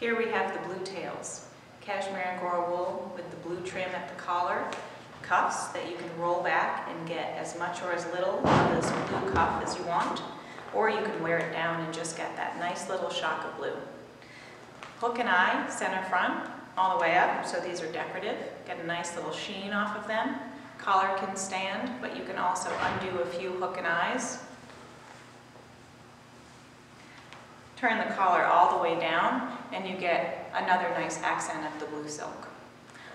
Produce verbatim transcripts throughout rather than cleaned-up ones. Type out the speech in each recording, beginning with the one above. Here we have the blue tails, cashmere Angora wool with the blue trim at the collar, cuffs that you can roll back and get as much or as little of this blue cuff as you want, or you can wear it down and just get that nice little shock of blue. Hook and eye, center front, all the way up, so these are decorative. Get a nice little sheen off of them. Collar can stand, but you can also undo a few hook and eyes. Turn the collar all the way down, and you get another nice accent of the blue silk.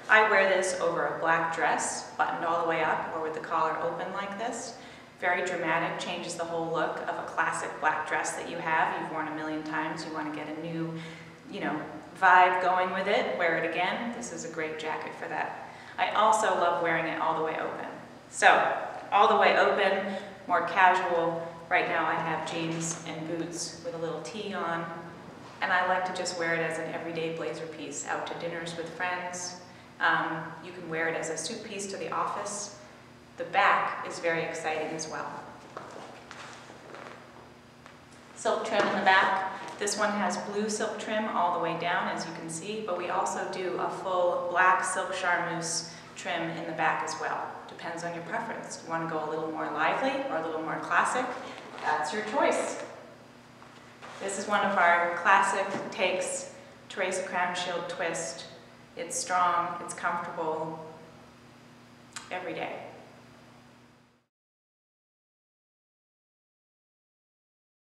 I wear this over a black dress, buttoned all the way up, or with the collar open like this. Very dramatic, changes the whole look of a classic black dress that you have. You've worn a million times, you want to get a new, you know, vibe going with it, wear it again. This is a great jacket for that. I also love wearing it all the way open. So, all the way open, more casual. Right now I have jeans and boots with a little tee on, and I like to just wear it as an everyday blazer piece out to dinners with friends. Um, you can wear it as a suit piece to the office. The back is very exciting as well. Silk trim in the back. This one has blue silk trim all the way down, as you can see, but we also do a full black silk charmeuse trim in the back as well. Depends on your preference. You want to go a little more lively or a little more classic? That's your choice. This is one of our classic takes, Teresa Crowninshield twist. It's strong, it's comfortable, every day.